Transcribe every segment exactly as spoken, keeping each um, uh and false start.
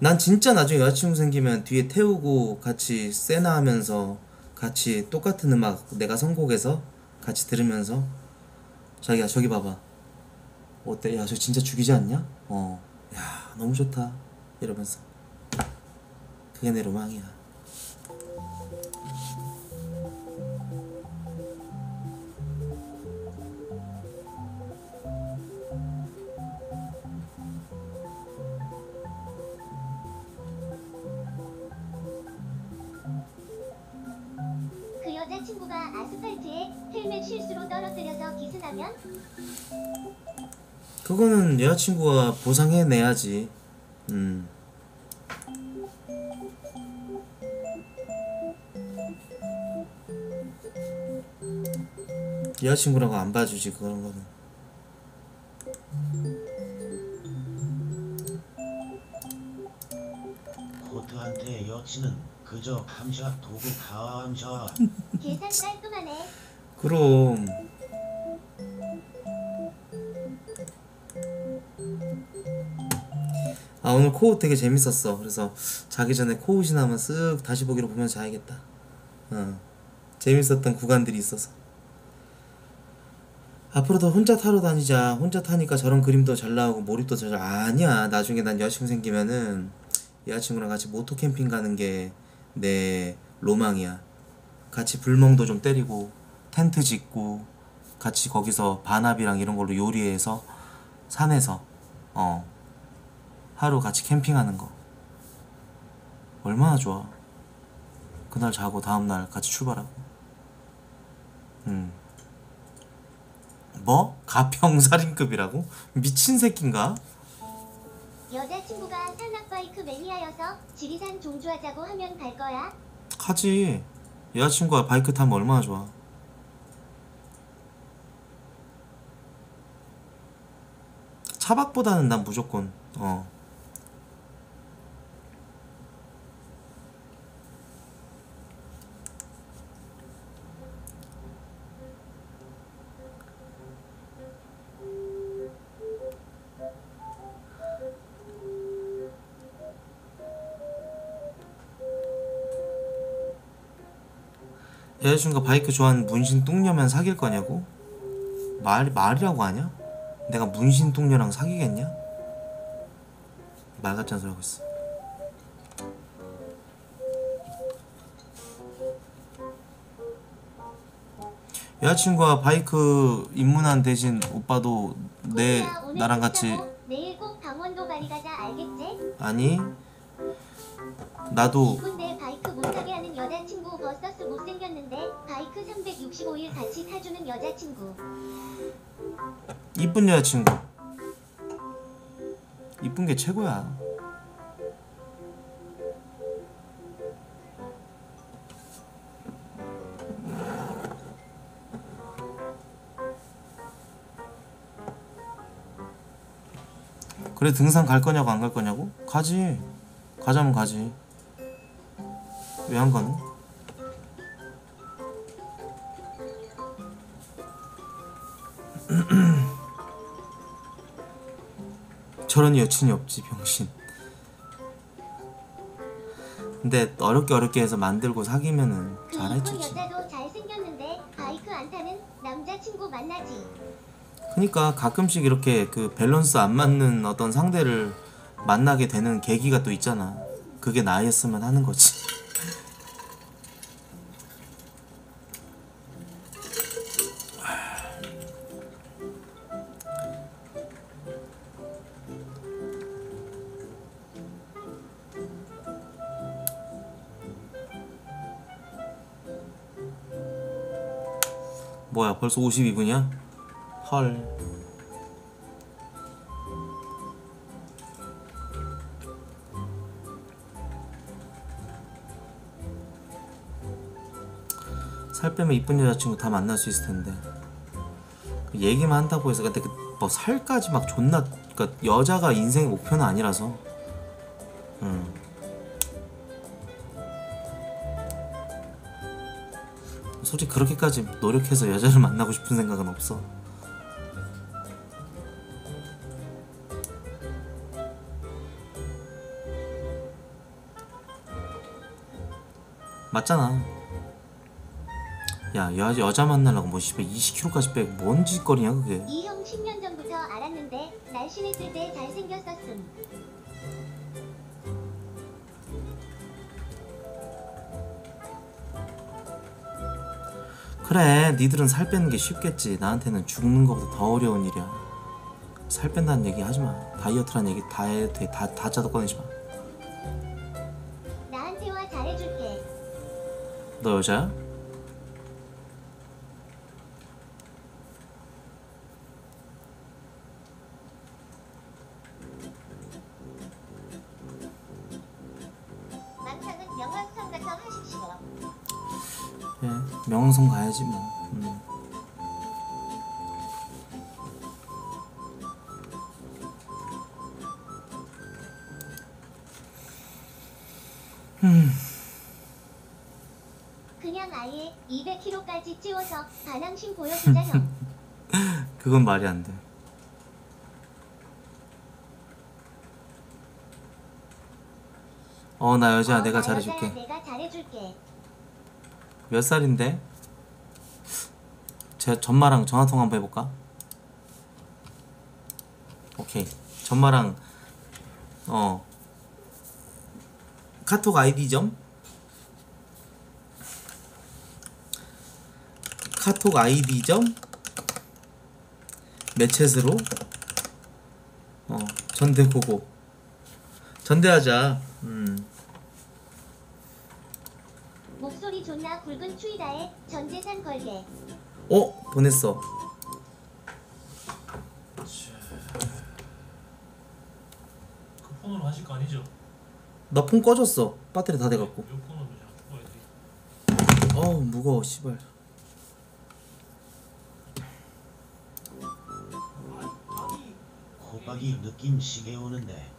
난 진짜 나중에 여자친구 생기면 뒤에 태우고 같이 세나 하면서 같이 똑같은 음악 내가 선곡해서 같이 들으면서, 자기야 저기 봐봐 어때? 야 저 진짜 죽이지 않냐? 어, 야 너무 좋다 이러면서. 그게 내 로망이야. 그 여자친구가 아스팔트에 헬멧 실수로 떨어뜨려서 기승하면? 그거는 여자친구가 보상해내야지. 음. 여자친구라고 안 봐주지 그런 거는. 고드한테 여친은 그저 감샤 도구 감샤. 계산 깔끔하네. 그럼. 아 오늘 코웃 되게 재밌었어. 그래서 자기 전에 코웃이나 한번 쓱 다시 보기로 보면서 자야겠다. 어. 재밌었던 구간들이 있어서. 앞으로도 혼자 타러 다니자. 혼자 타니까 저런 그림도 잘 나오고 몰입도 잘. 아니야. 나중에 난 여자친구 생기면은 여자친구랑 같이 모토 캠핑 가는 게 내 로망이야. 같이 불멍도 좀 때리고 텐트 짓고 같이 거기서 반합이랑 이런 걸로 요리해서 산에서 어 하루 같이 캠핑하는 거 얼마나 좋아. 그날 자고 다음날 같이 출발하고. 음. 뭐? 가평살인급이라고? 미친 새끼인가? 여자친구가 산악바이크 매니아여서 지리산 종주하자고 하면 갈 거야? 가지. 여자친구가 바이크 타면 얼마나 좋아. 차박보다는 난 무조건 어 여자친구가 바이크 좋아하는 문신 뚱녀면 사귈 거냐고? 말, 말이라고 하냐? 내가 문신 뚱녀랑 사귀겠냐? 말 같지 않은 소리 하고 있어. 여자친구가 바이크 입문한 대신 오빠도 내 나랑 같이. 내일 꼭 강원도 가리 가자 알겠지? 아니 나도 이쁜데 바이크 못타게 하는 여자친구 버서스 못생겼는데 바이크 삼백육십오 일 같이 타주는 여자친구. 이쁜 여자친구. 이쁜 게 최고야. 그래 등산 갈 거냐고 안 갈 거냐고? 가지. 가자면 가지. 왜 안 가노? 저런 여친이 없지 병신. 근데 어렵게 어렵게 해서 만들고 사귀면은 그 잘해주지. 여자도 잘생겼는데 바이크 안 타는 남자친구 만나지. 그니까 가끔씩 이렇게 그 밸런스 안 맞는 어떤 상대를 만나게 되는 계기가 또 있잖아. 그게 나였으면 하는 거지. 뭐야 벌써 오십이 분이야? 헐. 살 빼면 이쁜 여자친구 다 만날 수 있을 텐데 얘기만 한다고 해서. 근데 그 뭐 살까지 막 존나 그러니까 여자가 인생의 목표는 아니라서. 음. 솔직히 그렇게까지 노력해서 여자를 만나고 싶은 생각은 없어. 맞잖아. 야 여자, 여자 만나려고 뭐 씨발 이십 킬로그램까지 빼고 뭔 짓거리냐 그게. 이 형 십 년 전부터 알았는데 날씬했을 때 잘생겼었음. 그래 니들은 살 빼는 게 쉽겠지. 나한테는 죽는 것보다 더 어려운 일이야. 살 뺀다는 얘기 하지마. 다이어트란 얘기 다이어트에 다, 다 짜도 꺼내지마. 나한테와 잘해줄게. 너 여자야? 만탕은 명왕성 가서 하십시오. 예, 명왕성 가야지 뭐. 음. 음. 그냥 아예 이백 킬로그램까지 찌워서 반항심 보여주자 형. 그건 말이 안 돼. 어 나 여자야. 어, 내가 잘해줄게. 내가 잘해줄게. 몇 살인데? 제가 전마랑 전화통화 한번 해볼까? 오케이. 전마랑 어 카톡 아이디 좀? 카톡 아이디 좀? 매챗으로? 어 전대 고고 전대하자. 음. 목소리 존나 굵은 추이다에 전재산 걸게. 어? 보냈어. 그 폰으로 하실 거 아니죠? 나 폰 꺼졌어. 배터리 다 돼갖고. 어우 무거워 씨발. 호박이 느낌 시계 오는데.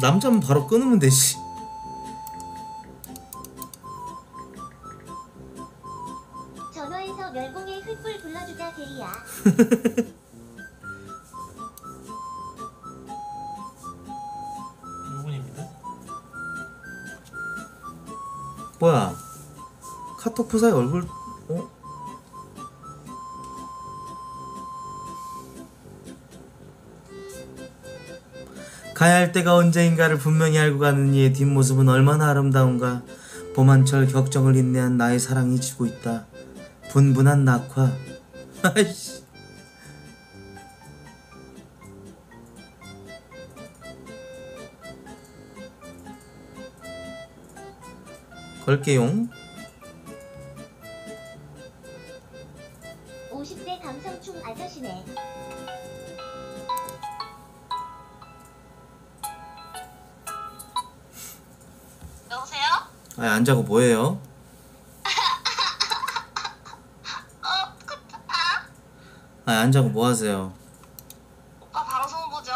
남자면 바로 끊으면 되지. 전화해서 멸공의 흑불 불러주자 대리야. 뭐야 카톡 프사의 얼굴. 어? 가야 할 때가 언제인가를 분명히 알고 가는 이의 뒷모습은 얼마나 아름다운가. 봄한철 격정을 인내한 나의 사랑이 지고 있다. 분분한 낙화. 아이씨. 걸게용. 오십 대 감성충 아저씨네. 여보세요? 아니 안 자고 뭐해요? 아니 안 자고 뭐하세요? 오빠 방송 보죠.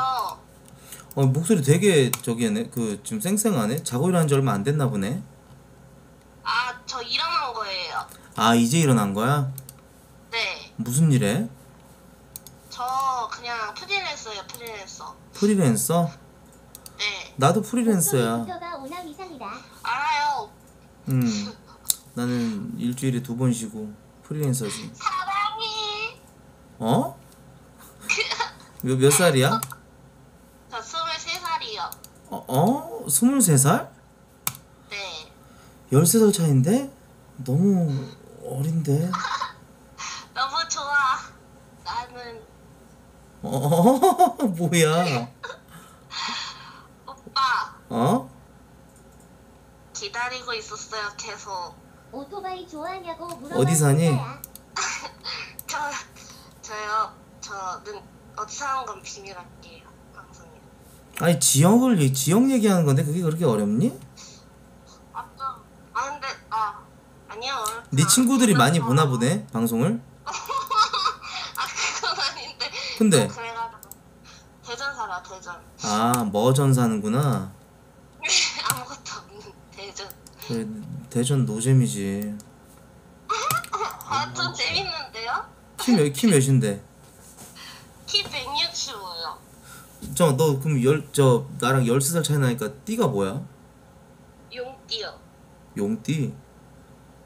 어 목소리 되게 저기네 그 지금 쌩쌩하네. 자고 일어난 지 얼마 안 됐나 보네. 아, 저 일어난 거예요. 아, 이제 일어난 거야? 네. 무슨 일해? 저 그냥 프리랜서예요, 프리랜서. 프리랜서? 네. 나도 프리랜서야. 알아요. 음, 나는 일주일에 두 번 쉬고 프리랜서지. 사랑이. 어? 몇, 몇 살이야? 저 스물세 살이요. 어? 어? 스물세 살? 열세 살 차인데? 너무 어린데? 너무 좋아. 나는 어? 뭐야? 오빠 어? 기다리고 있었어요 계속. 오토바이 좋아하냐고 물어봤어요. 어디 사니? 저, 저요? 저는 어디 사는 건 비밀할게요 방송에. 아니 지역을, 지역 얘기하는 건데 그게 그렇게 어렵니? 네 친구들이 많이 보나 보네 방송을. 아 그건 아닌데. 근데 그래가지고 대전 살아 대전. 아 머전 사는구나. 아무것도 없는 대전. 그래, 대전 노잼이지. 아 좀 재밌는데요? 키, 몇, 키 몇인데? 키 백육십오요. 저 너 그럼 열 저 나랑 열세 살 차이 나니까 띠가 뭐야? 용띠요. 용띠?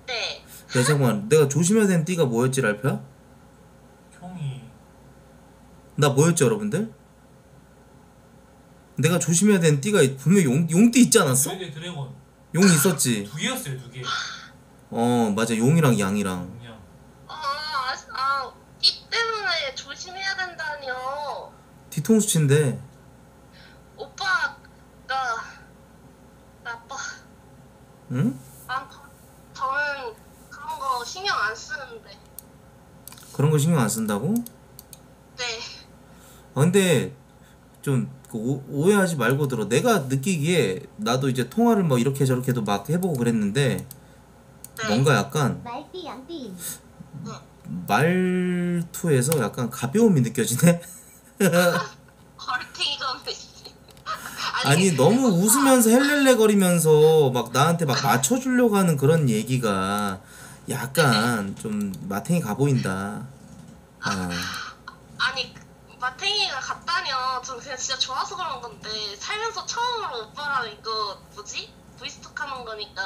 네. 야 잠깐만, 내가 조심해야 되는 띠가 뭐였지 랄프야? 형이. 나 뭐였지 여러분들? 내가 조심해야 되는 띠가 분명 용 용띠 있지 않았어? 네, 드래곤. 용 있었지. 두 개였어요, 두 개. 어 맞아, 용이랑 양이랑. 용이랑. 아, 아, 띠 때문에 조심해야 된다뇨. 뒤통수 친데. 오빠, 나 나빠. 응? 난 저는 그런 거 신경 안 쓰는데. 그런 거 신경 안 쓴다고? 네. 아 근데 좀. 오, 오해하지 말고 들어. 내가 느끼기에 나도 이제 통화를 뭐 이렇게 저렇게도 막 해보고 그랬는데 네. 뭔가 약간 말띠 양띠 말투에서 약간 가벼움이 느껴지네. 아니 너무 웃으면서 헬렐레 거리면서 막 나한테 막 맞춰주려고 하는 그런 얘기가 약간 좀 마탱이 가 보인다. 아. 아니 마탱이가 갔다며. 전 그냥 진짜 좋아서 그런 건데 살면서 처음으로 오빠랑 이거 뭐지? 브이스톡 하는 거니까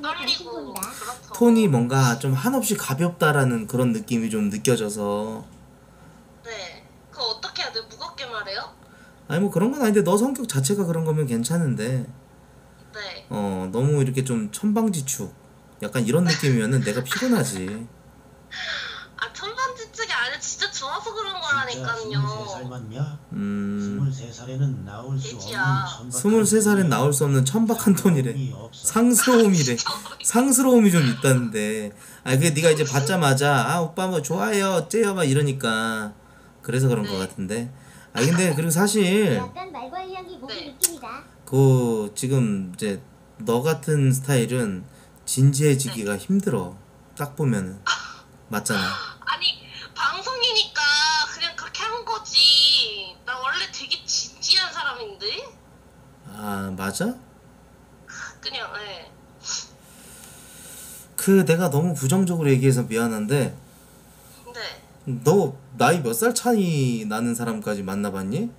떨리고 그렇죠. 톤이 뭔가 좀 한없이 가볍다라는 그런 느낌이 좀 느껴져서. 네. 그거 어떻게 해야 돼? 무겁게 말해요? 아니 뭐 그런 건 아닌데 너 성격 자체가 그런 거면 괜찮은데 네. 어 너무 이렇게 좀 천방지축 약간 이런 느낌이면은 내가 피곤하지. 아 천방지축이 아니라 진짜 좋아서 그런 거라니까요. 스물세 살 맞냐? 음... 스물세 살에는 나올 수 돼지야. 없는 스물세 살엔 나올 수 없는 천박한 톤이래. 상스러움이래. 상스러움이 좀 있다는데. 아 그게 네가 이제 받자마자 아 오빠 뭐 좋아해요 어째요 막 이러니까 그래서 그런 네. 거 같은데. 아 근데 그리고 사실 약간 말괄량이 목이 네. 느낍니다. 그 지금 이제 너 같은 스타일은 진지해지기가 네. 힘들어. 딱 보면은. 맞잖아. 아니 방송이니까 그냥 그렇게 한 거지. 나 원래 되게 진지한 사람인데. 아 맞아? 그냥 예. 네. 그 내가 너무 부정적으로 얘기해서 미안한데. 네. 너 나이 몇 살 차이 나는 사람까지 만나봤니?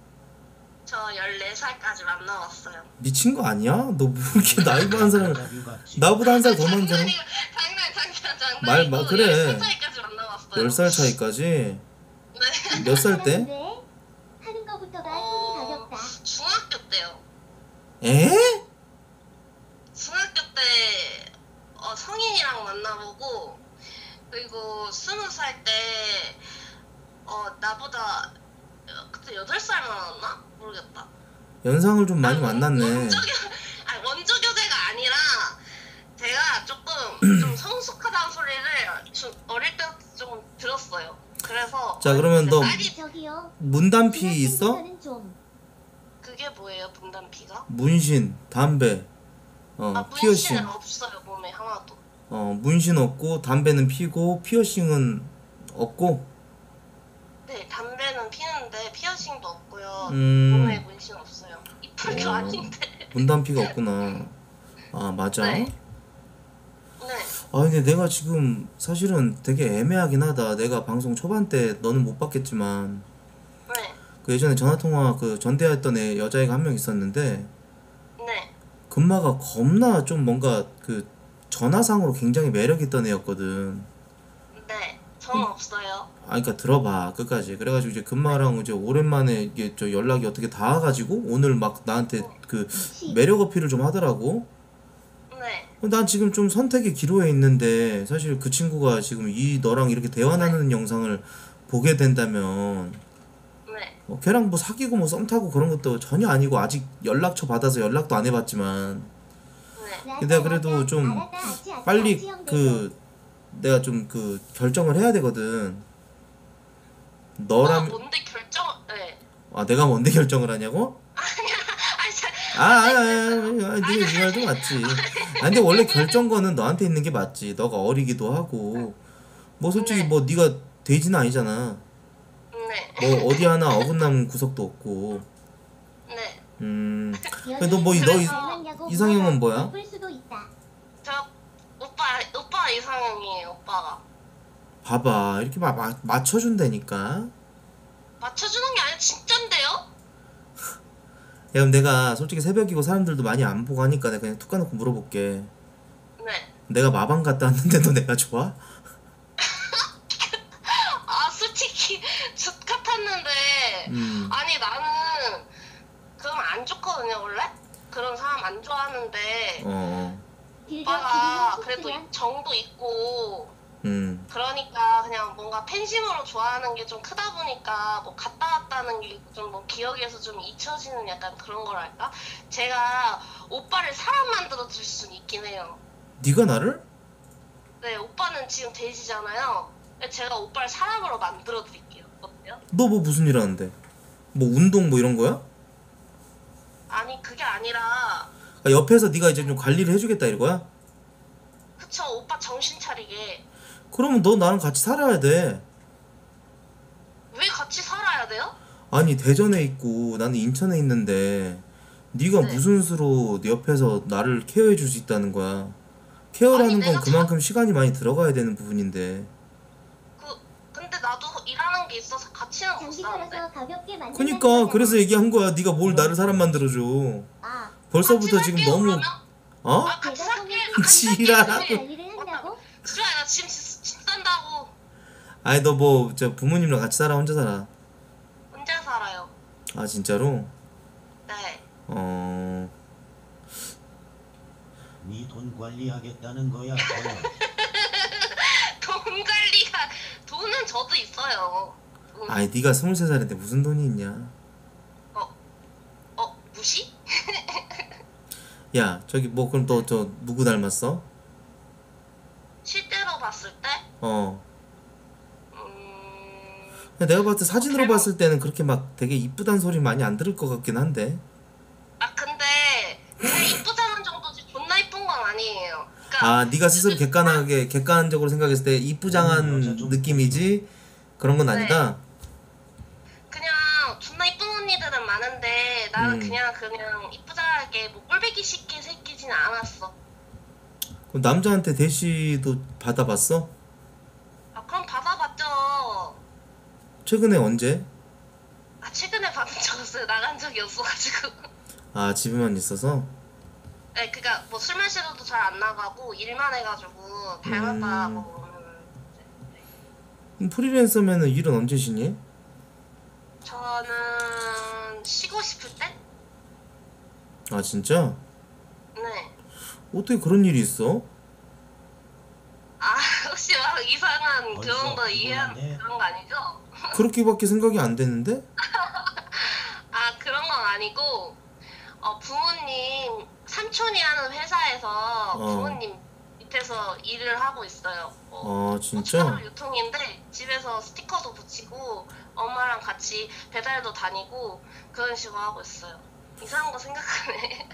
저 열네 살까지 만나봤어요. 미친 거 아니야? 너 뭐 이렇게 나이 많은 사람 나보다 한 살 더 많은 사람? 장난 장난 장난. 말 막 그래. 열 살 차이까지 만나봤어요. 열 살 차이까지? 네. 몇 살 때? 하는 거부터가 힘이 가볍다. 중학교 때요. 에? 중학교 때 어, 성인이랑 만나보고 그리고 스무 살 때 어 나보다 그때 여덟 살 만났나? 모르겠다. 연상을 좀 많이 아니, 만났네. 원조교, 아니 원조교대가 아니라 제가 조금 좀 성숙하다는 소리를 좀 어릴 때부터 조금 들었어요. 그래서 자 그러면 너 문단피 있어? 그게 뭐예요 문단피가? 문신, 담배, 어 아, 피어싱. 문신은 없어요 몸에 하나도. 어 문신 없고 담배는 피고 피어싱은 없고. 네, 담배는 피는데 피어싱도 없고요. 음... 몸에 문신 없어요. 이빨도 어... 아닌데. 문단피가 없구나. 아 맞아. 네. 네. 아 근데 내가 지금 사실은 되게 애매하긴 하다. 내가 방송 초반 때 너는 못 봤겠지만. 네. 그 예전에 전화 통화 그 전대했던 애 여자애가 한 명 있었는데. 네. 금마가 겁나 좀 뭔가 그 전화상으로 굉장히 매력 있던 애였거든. 네. 전 없어요. 아, 그러니까 들어봐 끝까지. 그래가지고 이제 금마랑 이제 오랜만에 이게 저 연락이 어떻게 닿아가지고 오늘 막 나한테 그 매력 어필을 좀 하더라고. 네. 난 지금 좀 선택의 기로에 있는데 사실 그 친구가 지금 이 너랑 이렇게 대화 나누는 네. 영상을 보게 된다면, 네. 뭐 걔랑 뭐 사귀고 뭐 썸 타고 그런 것도 전혀 아니고 아직 연락처 받아서 연락도 안 해봤지만, 네. 내가 그래도 좀 빨리 그. 내가 좀 그 결정을 해야 되거든. 너랑 뭔데 결정? 네. 아 내가 뭔데 결정을 하냐고? 아니야. 아니, 아, 아니, 아, 아, 네 말도 맞지. 아 근데 원래 결정권은 너한테 있는 게 맞지. 너가 어리기도 하고. 뭐 솔직히 네. 뭐 네가 돼지는 아니잖아. 네. 뭐 어디 하나 어긋남 구석도 없고. 네. 음. 근데 너 뭐 너 이상형은 뭐야? 오빠, 오빠 이상형이에요, 오빠가. 봐봐, 이렇게 막 마, 맞춰준다니까. 맞춰주는 게 아니라 진짠데요? 야, 그럼 내가 솔직히 새벽이고 사람들도 많이 안 보고 하니까 내가 그냥 툭 까놓고 물어볼게. 내가 마방 갔다 왔는데도 내가 좋아? 아 솔직히 줏 같았는데 음. 아니 나는 그럼 안 좋거든요 원래? 그런 사람 안 좋아하는데 어. 오빠가 그래도 정도 있고 음. 그러니까 그냥 뭔가 팬심으로 좋아하는 게 좀 크다 보니까 뭐 갔다 왔다는 게 좀 뭐 기억에서 좀 잊혀지는 약간 그런 거랄까? 제가 오빠를 사람 만들어 줄 수는 있긴 해요. 네가 나를? 네, 오빠는 지금 돼지잖아요. 제가 오빠를 사람으로 만들어 드릴게요. 어때요? 너 뭐 무슨 일 하는데? 뭐 운동 뭐 이런 거야? 아니 그게 아니라 그러니까 옆에서 네가 이제 좀 관리를 해주겠다 이거야? 그쵸, 오빠 정신 차리게. 그러면 너 나랑 같이 살아야 돼. 왜 같이 살아야 돼요? 아니 대전에 있고 나는 인천에 있는데 네가 네. 무슨 수로 네 옆에서 나를 케어해 줄 수 있다는 거야. 케어라는 아니, 건 그만큼 자... 시간이 많이 들어가야 되는 부분인데 그, 근데 나도 일하는 게 있어서 같이는 못 사는데 그니까 그래서 얘기한 거야. 네가 뭘 나를 사람 만들어줘. 아, 벌써부터 지금 살게요, 너무 그러면? 어? 아 같이 살게! 지랄하고 지랄 나 지금 집 산다고. 아니 너 뭐 부모님이랑 같이 살아? 혼자 살아? 혼자 살아요. 아 진짜로? 네. 어... 네 돈 관리하겠다는 거야. 돈 관리가... 돈은 저도 있어요. 돈. 아니 네가 스물세 살인데 무슨 돈이 있냐. 어? 어? 무시? 야 저기 뭐 그럼 너 저 누구 닮았어? 실제로 봤을 때? 어. 음... 내가 봤을 때 사진으로 어, 봤을 때는 그렇게 막 되게 이쁘단 소리 많이 안 들을 것 같긴 한데. 아 근데 이쁘다는 정도지 존나 이쁜 건 아니에요. 그러니까 아 네가 스스로 객관하게 객관적으로 생각했을 때 이쁘장한 느낌이지 그런 건 아니다. 네. 그냥 존나 이쁜 언니들은 많은데 나는 음. 그냥 그냥 이쁘장하게 뭐 꼴배기 쉽게 새끼진 않았어. 그럼 남자한테 대시도 받아봤어? 아 그럼 받아봤죠. 최근에 언제? 아 최근에 받은 적 없어요. 나간 적이 없어가지고. 아 집에만 있어서? 네 그니까 뭐 술 마시러도 잘 안 나가고 일만 해가지고 달마다 음... 뭐 그럼 프리랜서면은 일은 언제 쉬니? 저는 쉬고 싶을 때? 아 진짜? 네. 어떻게 그런 일이 있어? 아 혹시 막 이상한 그런 거 이해하는 그런 거 아니죠? 그렇게밖에 생각이 안 되는데? 아 그런 건 아니고 어, 부모님 삼촌이 하는 회사에서 어. 부모님 밑에서 일을 하고 있어요. 어, 아 진짜? 고춧가루 유통인데 집에서 스티커도 붙이고 엄마랑 같이 배달도 다니고 그런 식으로 하고 있어요. 이상한 거 생각하네.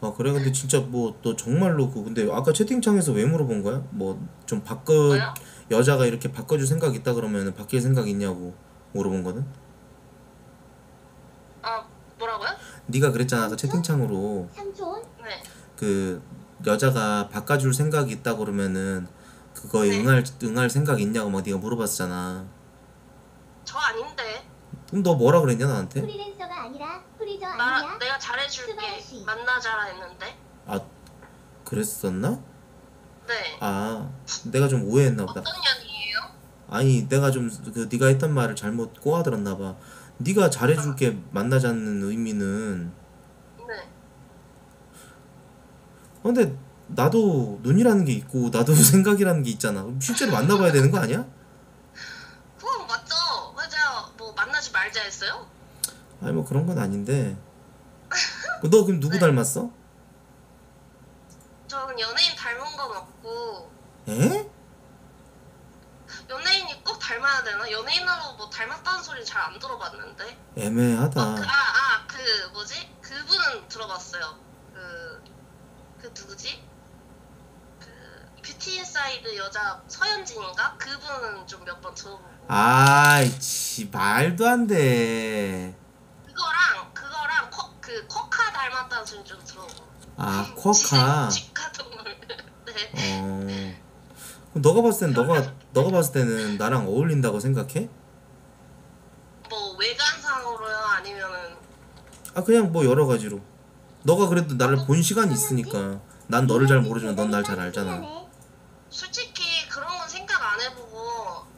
아 그래 근데 진짜 뭐 너 정말로 그 근데 아까 채팅창에서 왜 물어본 거야? 뭐 좀 바꿔 뭐요? 여자가 이렇게 바꿔줄 생각 있다 그러면은 바뀔 생각 있냐고 물어본 거는? 아 뭐라고요? 네가 그랬잖아 아까 채팅창으로. 삼촌? 네. 그 여자가 바꿔줄 생각이 있다 그러면은 그거에 네. 응할 응할 생각 있냐고 막 네가 물어봤잖아. 저 아닌데. 그럼 너 뭐라 그랬냐 나한테? 프리랜서가 아니라 프리저 나, 아니야? 내가 잘해줄게 만나자라 했는데. 아 그랬었나? 네. 아 내가 좀 오해했나 보다. 어떤 년이에요? 아니 내가 좀 그 네가 했던 말을 잘못 꼬아들었나 봐. 네가 잘해줄게 어. 만나자는 의미는. 네. 근데 나도 눈이라는 게 있고 나도 생각이라는 게 있잖아. 실제로 만나봐야 되는 거 아니야? 말자 했어요? 아니 뭐 그런 건 아닌데. 너 그럼 누구 네. 닮았어? 저는 연예인 닮은 건 없고. 에? 연예인이 꼭 닮아야 되나? 연예인으로 뭐 닮았다는 소리는 잘 안 들어봤는데. 애매하다. 어, 그, 아, 아, 그 뭐지? 그분은 들어봤어요. 그, 그 누구지? 그 뷰티 인사이드 여자 서현진인가? 그분은 좀 몇 번 들어보고. 아이 지 말도 안 돼. 그거랑 그거랑 코, 그 쿼카 닮았다는 소리 좀 들어보고. 아 쿼카. 집가 동물. 네. 어. 그럼 너가 봤을 때는 너가 너가 봤을 때는 나랑 어울린다고 생각해? 뭐 외관상으로요 아니면은? 아 그냥 뭐 여러 가지로. 너가 그래도 나를 본 시간이 있으니까. 난 너를 잘 모르지만 넌 날 잘 알잖아. 솔직히 그런 건 생각 안 해보고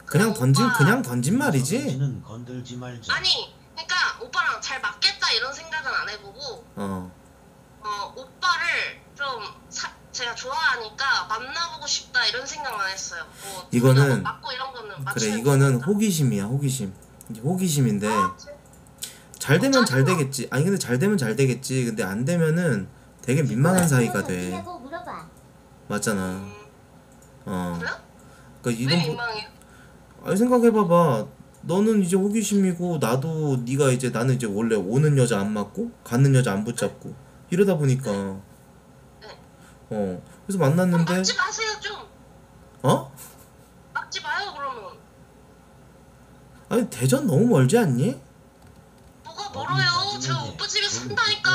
그냥, 그냥 던진 오빠, 그냥 던진 말이지. 건들지 말자. 아니 그러니까 오빠랑 잘 맞겠다 이런 생각은 안 해보고 어, 어 오빠를 좀 사, 제가 좋아하니까 만나보고 싶다 이런 생각만 했어요. 뭐, 이거는 맞고 이런 거는 그래 이거는 거니까. 호기심이야 호기심. 이게 호기심인데 아, 잘 되면 잘 되겠지. 아니 근데 잘 되면 잘 되겠지. 근데 안 되면은 되게 민망한 사이가 돼. 맞잖아. 어. 그러니까 왜 민망해? 아니 생각해봐봐. 너는 이제 호기심이고 나도 네가 이제 나는 이제 원래 오는 여자 안 맞고 가는 여자 안 붙잡고 이러다 보니까 어 그래서 만났는데 막지 마세요 좀. 어? 막지 마요 그러면. 아니 대전 너무 멀지 않니? 뭐가 멀어요? 제가 오빠 집에 산다니까.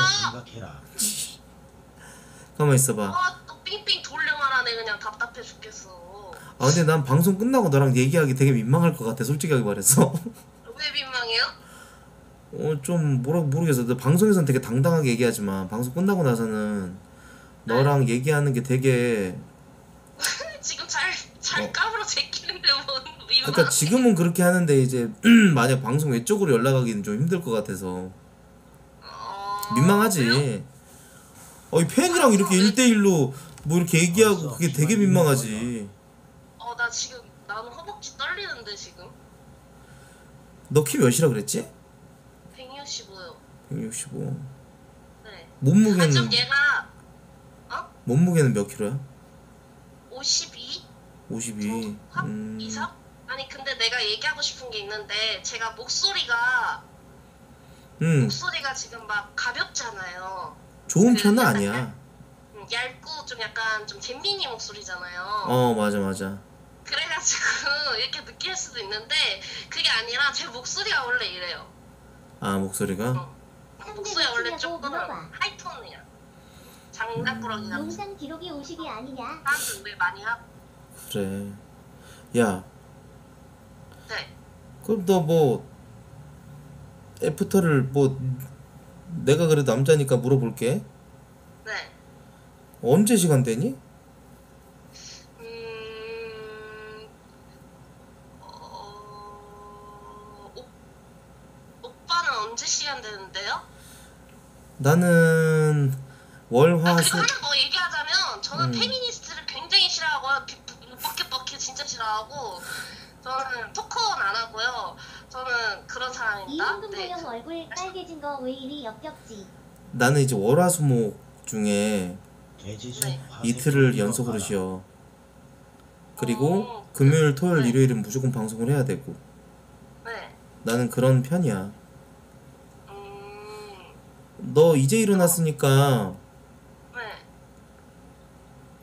가만 있어봐. 아, 또 삥삥 돌려 말하네. 그냥 답답해 죽겠어. 아 근데 난 방송 끝나고 너랑 얘기하기 되게 민망할 것 같아. 솔직하게 말해서. 왜 민망해요? 어 좀 뭐라고 모르겠어. 방송에서는 되게 당당하게 얘기하지만 방송 끝나고 나서는 너랑 네. 얘기하는 게 되게 지금 잘 잘 까불어 제끼는데 뭐 민망해. 그러니까 지금은 그렇게 하는데 이제 만약 방송 외쪽으로 연락하기는 좀 힘들 것 같아서 어... 민망하지. 왜요? 어이 팬이랑 이렇게 일대일로 뭐 이렇게 얘기하고 그게 되게 민망하지. 어 나 지금 나는 허벅지 떨리는데 지금. 너 키 몇이라 그랬지? 백육십오요. 백육십오. 네. 몸무게는. 아, 좀 얘가 어? 몸무게는 몇 킬로야? 오십이. 오십이. 확 음... 이상? 아니 근데 내가 얘기하고 싶은 게 있는데 제가 목소리가 음. 목소리가 지금 막 가볍잖아요. 좋은 그, 편은 아니야. 얇고 좀 약간 좀 잼민이 목소리잖아요. 어 맞아 맞아. 그래가지고 이렇게 느낄 수도 있는데 그게 아니라 제 목소리가 원래 이래요. 아 목소리가? 어. 목소리가 원래 조금 하이톤이야. 장난꾸러기가. 영상 기록이 오십이 아니냐? 나도 노래 많이 하고. 그래. 야. 네. 그럼 너 뭐 애프터를 뭐. 내가 그래도 남자니까 물어볼게. 네. 언제 시간 되니? 음... 어... 오... 오빠는 언제 시간 되는데요? 나는 월화수. 아, 그리고 하나 뭐 얘기하자면 저는 음. 페미니스트를 굉장히 싫어하고요. 버킷버킷 진짜 싫어하고 저는 토크는 안 하고요. 저는 그런 사람입니다. 이은근 보영 네. 얼굴 빨개진 거 왜 이리 역겹지? 나는 이제 월화수목 중에 네. 이틀을 연속으로 쉬어. 그리고 오. 금요일, 토요일, 네. 일요일은 무조건 방송을 해야 되고. 네. 나는 그런 편이야. 음. 너 이제 일어났으니까. 네.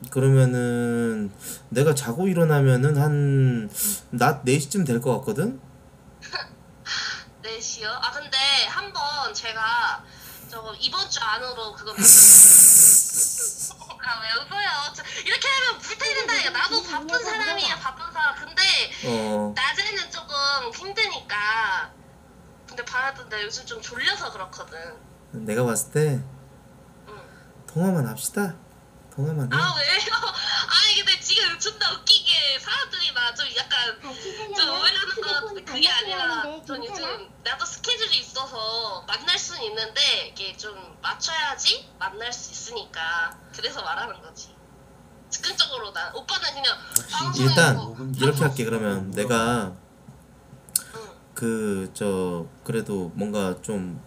그러면은 내가 자고 일어나면은 한 낮 네 시쯤 될 것 같거든? 넷이요? 아 근데 한번 제가 저 이번 주 안으로 그거 아 왜 웃어요? 저 이렇게 하면 불태된다니까. 나도 바쁜 사람이야 바쁜 사람. 근데 어. 낮에는 조금 힘드니까. 근데 밤에도 나 요즘 좀 졸려서 그렇거든. 내가 봤을 때 응. 통화만 합시다. 통화만 해. 아 왜요? 아니 근데 지금 존나 웃기게 사람들이 막 좀 약간 좀 오해하는 것 같은데 그게 아니라 전 요즘 나도 스케줄이 있어서 만날 수는 있는데 이게 좀 맞춰야지 만날 수 있으니까 그래서 말하는 거지. 즉흥적으로 난 오빠는 그냥 방송에 일단 뭐, 이렇게 방송. 할게. 그러면 내가 응. 그 저 그래도 뭔가 좀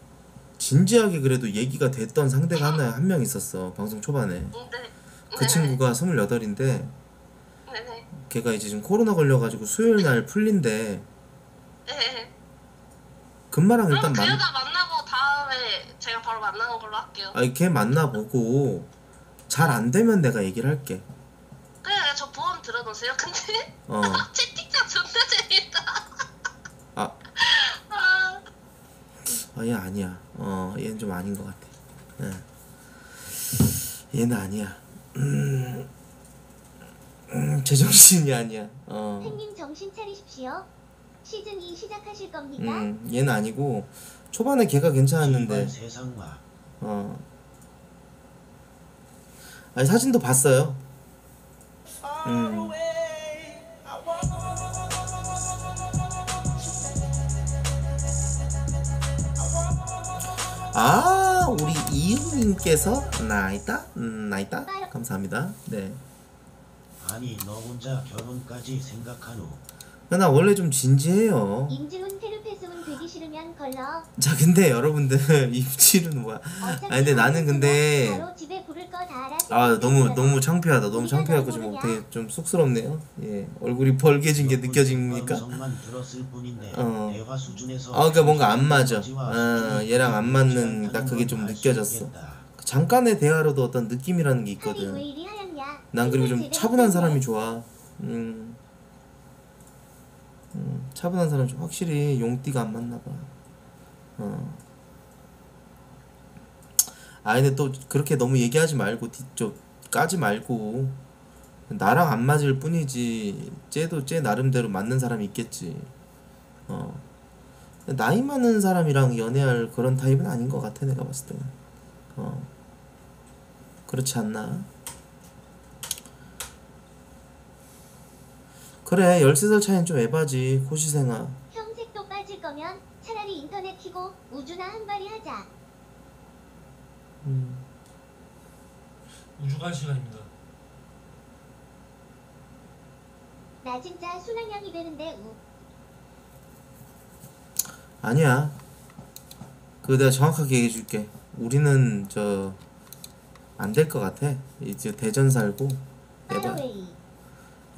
진지하게 그래도 얘기가 됐던 상대가 하나 한 명 있었어 방송 초반에. 네. 그 친구가 스물여덟인데 네네. 걔가 이제 지금 코로나 걸려가지고 수요일 날 풀린대. 네네. 금마랑 일단 그 만... 여자 만나고 다음에 제가 바로 만나는 걸로 할게요. 아니 걔 만나보고 잘 안되면 내가 얘기를 할게. 그래 저 보험 들어놓으세요. 근데 어. 채팅창 존나 재밌다. 아. 아. 아 얘 아니야. 어 얘는 좀 아닌 것 같아. 예. 얘는 아니야. 음, 음, 제정신이 아니야. 어. 팬님 정신 차리십시오. 시즌이 시작하실 겁니까? 음, 얘는 아니고 초반에 걔가 괜찮았는데. 세상과. 어. 아니 사진도 봤어요. 음. 아, 우리 이은님께서 나이다, 음, 나이다, 감사합니다. 네. 아니 너 혼자 결혼까지 생각하노? 나 원래 좀 진지해요. 임지훈 페르페스훈 되기 싫으면 걸러. 자, 근데 여러분들 임지훈은 뭐야? 아니 근데 나는 근데 바로 집에 부를 거 다 알아. 아, 너무 너무 창피하다. 너무 창피하고 좀 되게 좀 쑥스럽네요. 예, 얼굴이 벌개진 게 느껴지니까. 어. 아, 그러니까 뭔가 안 맞아. 아, 얘랑 안 맞는 딱 그게 좀 느껴졌어. 잠깐의 대화로도 어떤 느낌이라는 게 있거든. 난 그리고 좀 차분한 사람이 좋아. 음. 음, 차분한 사람 좀 확실히 용띠가 안 맞나 봐. 어. 아 근데 또 그렇게 너무 얘기하지 말고 뒤쪽 까지 말고 나랑 안 맞을 뿐이지 쟤도 쟤 나름대로 맞는 사람이 있겠지. 어. 나이 많은 사람이랑 연애할 그런 타입은 아닌 것 같아 내가 봤을 때는. 어. 그렇지 않나? 그래, 열세 살 차이는 좀 에바지, 고시생아. 형색도 빠질 거면 차라리 인터넷 키고 우주나 한발이 하자. 음. 우주가 할 시간입니다. 나 진짜 순학년이 되는데 우. 아니야. 그거 내가 정확하게 얘기해 줄게. 우리는 저 안 될 것 같아. 이제 대전 살고 에바,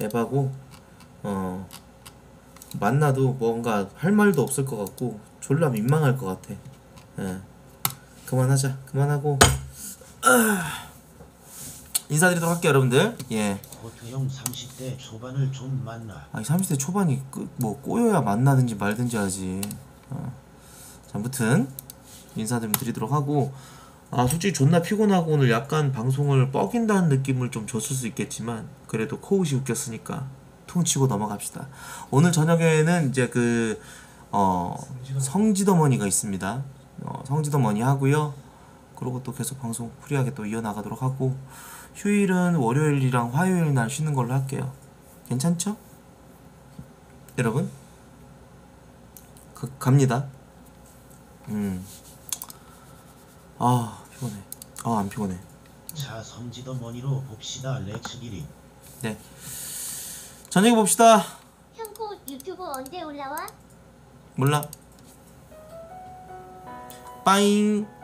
에바고 어 만나도 뭔가 할 말도 없을 것 같고 졸라 민망할 것 같아. 예, 그만하자. 그만하고 아, 인사드리도록 할게요 여러분들. 예. 고태형 삼십 대 초반을 좀 만나. 아니 삼십 대 초반이 그, 뭐 꼬여야 만나든지 말든지 하지. 어. 자, 아무튼 인사 좀 드리도록 하고. 아 솔직히 존나 피곤하고 오늘 약간 방송을 뻐긴다는 느낌을 좀 줬을 수 있겠지만 그래도 코웃이 웃겼으니까 통치고 넘어갑시다. 오늘 저녁에는 이제 그 어, 성지더머니가 있습니다. 어, 성지더머니 하고요. 그리고 또 계속 방송 프리하게 또 이어나가도록 하고 휴일은 월요일이랑 화요일 날 쉬는 걸로 할게요. 괜찮죠? 여러분? 그, 갑니다. 음. 아 피곤해. 아 안 피곤해. 자 성지더머니로 봅시다. 렛츠기리. 네. 저녁에 봅시다. 형코 유튜브 언제 올라와? 몰라. 빠잉.